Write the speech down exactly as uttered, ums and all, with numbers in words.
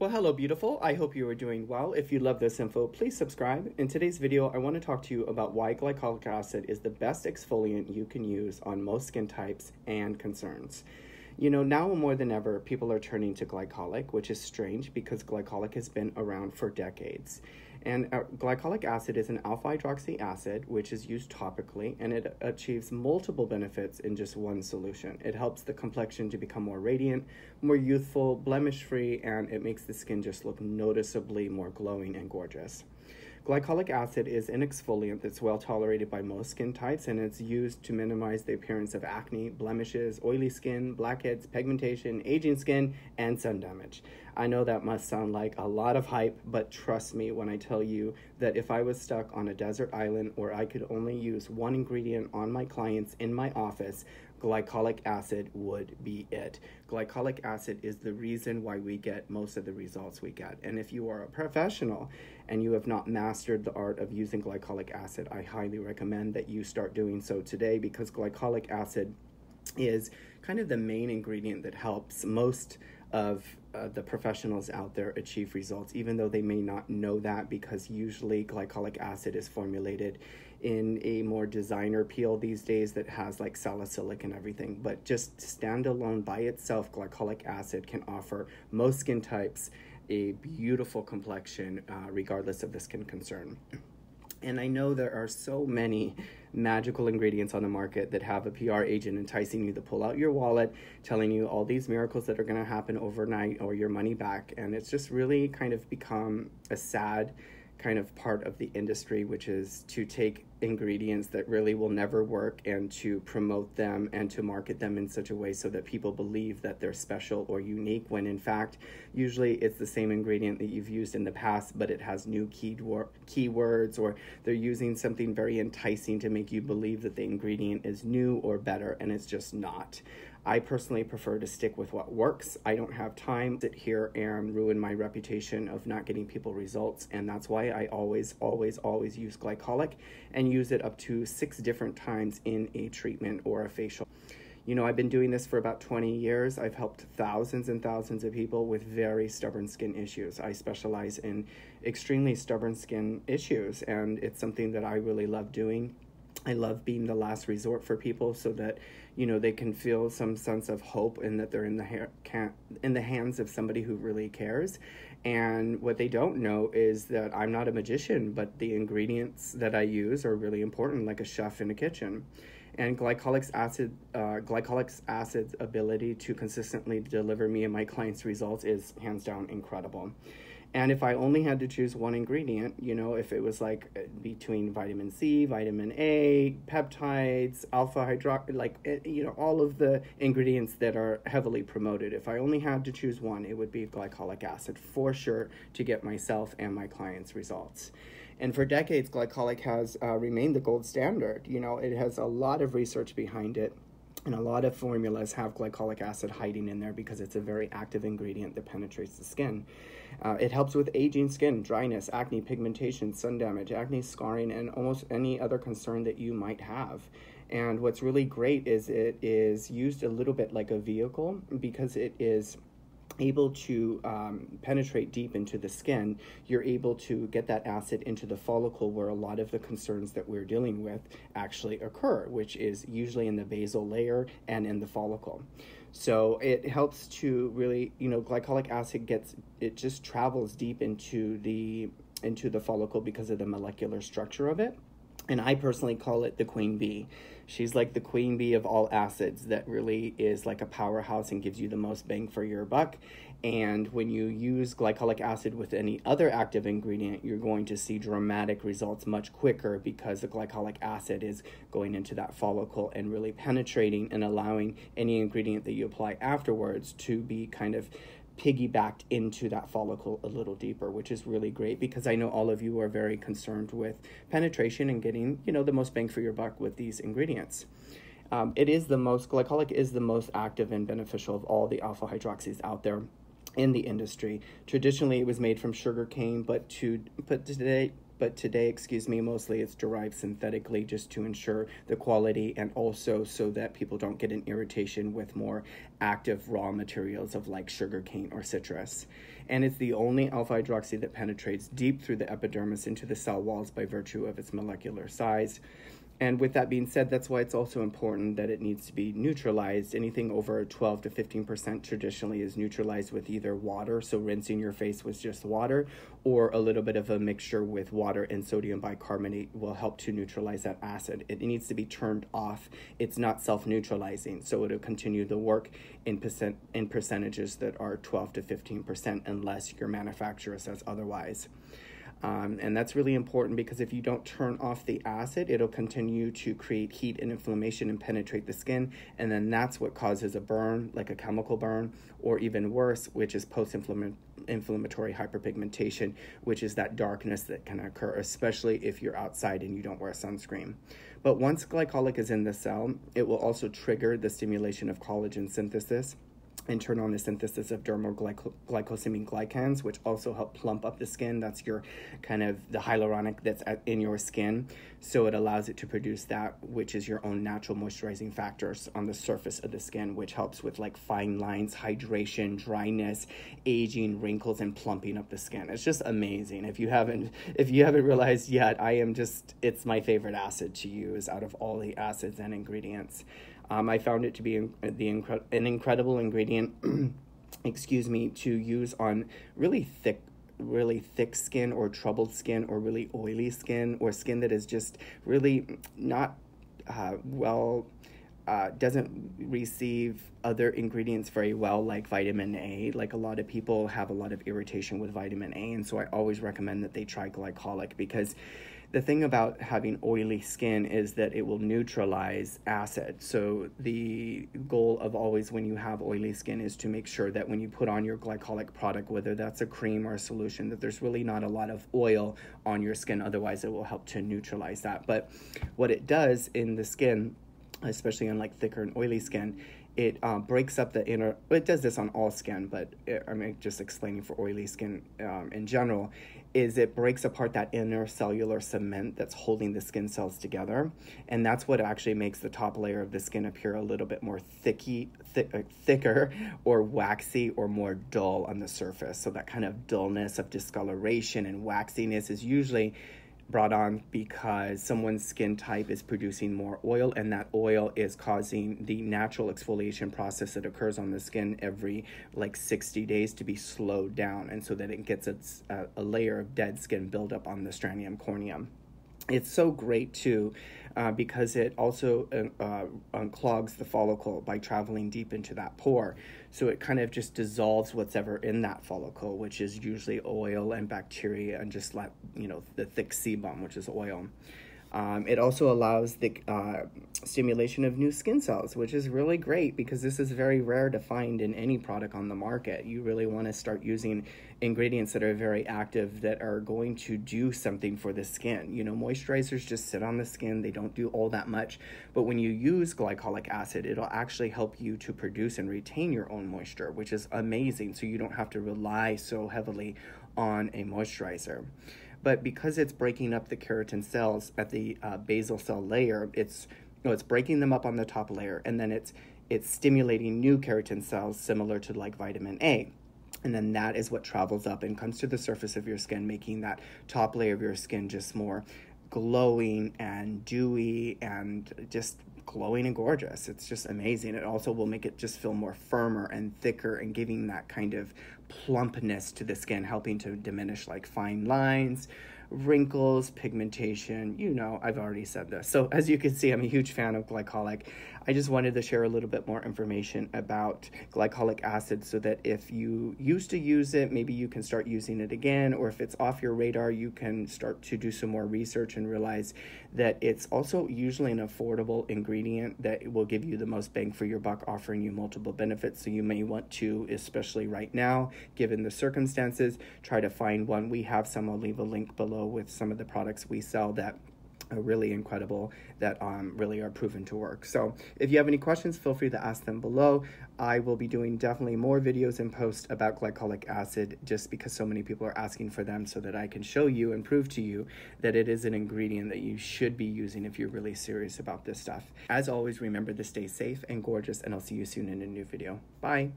Well, hello, beautiful. I hope you are doing well. If you love this info, please subscribe. In today's video, I want to talk to you about why glycolic acid is the best exfoliant you can use on most skin types and concerns. You know, now more than ever, people are turning to glycolic, which is strange because glycolic has been around for decades. And uh, glycolic acid is an alpha-hydroxy acid, which is used topically, and it achieves multiple benefits in just one solution. It helps the complexion to become more radiant, more youthful, blemish-free, and it makes the skin just look noticeably more glowing and gorgeous. Glycolic acid is an exfoliant that's well tolerated by most skin types, and it's used to minimize the appearance of acne, blemishes, oily skin, blackheads, pigmentation, aging skin, and sun damage. I know that must sound like a lot of hype, but trust me when I tell you that if I was stuck on a desert island where I could only use one ingredient on my clients in my office, glycolic acid would be it. Glycolic acid is the reason why we get most of the results we get. And if you are a professional and you have not mastered the art of using glycolic acid, I highly recommend that you start doing so today, because glycolic acid is kind of the main ingredient that helps most of uh, the professionals out there achieve results, even though they may not know that, because usually glycolic acid is formulated in a more designer peel these days that has like salicylic and everything. But just stand alone by itself, glycolic acid can offer most skin types a beautiful complexion, uh, regardless of the skin concern. And I know there are so many magical ingredients on the market that have a P R agent enticing you to pull out your wallet, telling you all these miracles that are going to happen overnight or your money back. And it's just really kind of become a sad kind of part of the industry, which is to take ingredients that really will never work and to promote them and to market them in such a way so that people believe that they're special or unique, when in fact, usually it's the same ingredient that you've used in the past, but it has new key keywords, or they're using something very enticing to make you believe that the ingredient is new or better, and it's just not. I personally prefer to stick with what works. I don't have time to sit here and ruin my reputation of not getting people results, and that's why I always, always, always use glycolic and use it up to six different times in a treatment or a facial. You know, I've been doing this for about twenty years. I've helped thousands and thousands of people with very stubborn skin issues. I specialize in extremely stubborn skin issues, and it's something that I really love doing. I love being the last resort for people so that, you know, they can feel some sense of hope and that they're in the hair can in the hands of somebody who really cares. And what they don't know is that I'm not a magician, but the ingredients that I use are really important, like a chef in a kitchen. And glycolic acid, uh, glycolic acid's ability to consistently deliver me and my clients results is hands down incredible. And if I only had to choose one ingredient, you know, if it was like between vitamin C, vitamin A, peptides, alpha-hydroxy, like, you know, all of the ingredients that are heavily promoted, if I only had to choose one, it would be glycolic acid for sure to get myself and my clients results. And for decades, glycolic has uh, remained the gold standard. You know, it has a lot of research behind it. And a lot of formulas have glycolic acid hiding in there because it's a very active ingredient that penetrates the skin. Uh, it helps with aging skin, dryness, acne, pigmentation, sun damage, acne scarring, and almost any other concern that you might have. And what's really great is it is used a little bit like a vehicle, because it is able to um, penetrate deep into the skin. You're able to get that acid into the follicle where a lot of the concerns that we're dealing with actually occur, which is usually in the basal layer and in the follicle. So it helps to really, you know, glycolic acid gets, it just travels deep into the, into the follicle because of the molecular structure of it. And I personally call it the queen bee. She's like the queen bee of all acids that really is like a powerhouse and gives you the most bang for your buck. And when you use glycolic acid with any other active ingredient, you're going to see dramatic results much quicker, because the glycolic acid is going into that follicle and really penetrating and allowing any ingredient that you apply afterwards to be kind of piggybacked into that follicle a little deeper, which is really great, because I know all of you are very concerned with penetration and getting, you know, the most bang for your buck with these ingredients. Um, it is the most, glycolic is the most active and beneficial of all the alpha hydroxys out there in the industry. Traditionally, it was made from sugar cane, but to, but today, but today, excuse me, mostly it's derived synthetically just to ensure the quality and also so that people don't get an irritation with more active raw materials of like sugarcane or citrus. And it's the only alpha-hydroxy that penetrates deep through the epidermis into the cell walls by virtue of its molecular size. And with that being said, that's why it's also important that it needs to be neutralized. Anything over twelve to fifteen percent traditionally is neutralized with either water, so rinsing your face with just water, or a little bit of a mixture with water and sodium bicarbonate will help to neutralize that acid. It needs to be turned off. It's not self-neutralizing, so it'll continue the work in percent in percentages that are twelve to fifteen percent unless your manufacturer says otherwise. Um, and that's really important because if you don't turn off the acid, it'll continue to create heat and inflammation and penetrate the skin. And then that's what causes a burn, like a chemical burn, or even worse, which is post-inflammatory hyperpigmentation, which is that darkness that can occur, especially if you're outside and you don't wear sunscreen. But once glycolic is in the cell, it will also trigger the stimulation of collagen synthesis and turn on the synthesis of dermoglycosamine glycans, which also help plump up the skin. That's your kind of the hyaluronic that's in your skin. So it allows it to produce that, which is your own natural moisturizing factors on the surface of the skin, which helps with like fine lines, hydration, dryness, aging, wrinkles, and plumping up the skin. It's just amazing. If you haven't, if you haven't realized yet, I am just, it's my favorite acid to use out of all the acids and ingredients. Um, I found it to be in, the incre an incredible ingredient, excuse me, to use on really thick, really thick skin or troubled skin or really oily skin or skin that is just really not uh, well, uh, doesn't receive other ingredients very well, like vitamin A. Like a lot of people have a lot of irritation with vitamin A, and so I always recommend that they try glycolic because the thing about having oily skin is that it will neutralize acid. So the goal of always when you have oily skin is to make sure that when you put on your glycolic product, whether that's a cream or a solution, that there's really not a lot of oil on your skin. Otherwise, it will help to neutralize that. But what it does in the skin, especially on like thicker and oily skin, it uh, breaks up the inner, it does this on all skin, but it, I mean, just explaining for oily skin um, in general, is it breaks apart that intercellular cement that's holding the skin cells together. And that's what actually makes the top layer of the skin appear a little bit more thicky, th thicker or waxy or more dull on the surface. So that kind of dullness of discoloration and waxiness is usually brought on because someone's skin type is producing more oil, and that oil is causing the natural exfoliation process that occurs on the skin every like sixty days to be slowed down, and so that it gets its, uh, a layer of dead skin buildup on the stranium corneum. It's so great too uh, because it also uh, unclogs the follicle by traveling deep into that pore. So it kind of just dissolves whatever's in that follicle, which is usually oil and bacteria and just like, you know, the thick sebum, which is oil. Um, it also allows the uh, stimulation of new skin cells, which is really great because this is very rare to find in any product on the market. You really want to start using ingredients that are very active, that are going to do something for the skin. You know, moisturizers just sit on the skin. They don't do all that much. But when you use glycolic acid, it'll actually help you to produce and retain your own moisture, which is amazing. So you don't have to rely so heavily on a moisturizer. But because it's breaking up the keratin cells at the uh, basal cell layer, it's, you know, it's breaking them up on the top layer, and then it's, it's stimulating new keratin cells similar to like vitamin A. And then that is what travels up and comes to the surface of your skin, making that top layer of your skin just more glowing and dewy and just glowing and gorgeous. It's just amazing. It also will make it just feel more firmer and thicker and giving that kind of plumpness to the skin, helping to diminish like fine lines, wrinkles, pigmentation. You know, I've already said this. So as you can see, I'm a huge fan of glycolic. I just wanted to share a little bit more information about glycolic acid so that if you used to use it, maybe you can start using it again, or if it's off your radar, you can start to do some more research and realize that it's also usually an affordable ingredient that will give you the most bang for your buck, offering you multiple benefits. So you may want to, especially right now, given the circumstances, try to find one. We have some. I'll leave a link below with some of the products we sell that really incredible that um, really are proven to work. So if you have any questions, feel free to ask them below. I will be doing definitely more videos and posts about glycolic acid just because so many people are asking for them, so that I can show you and prove to you that it is an ingredient that you should be using if you're really serious about this stuff. As always, remember to stay safe and gorgeous, and I'll see you soon in a new video. Bye.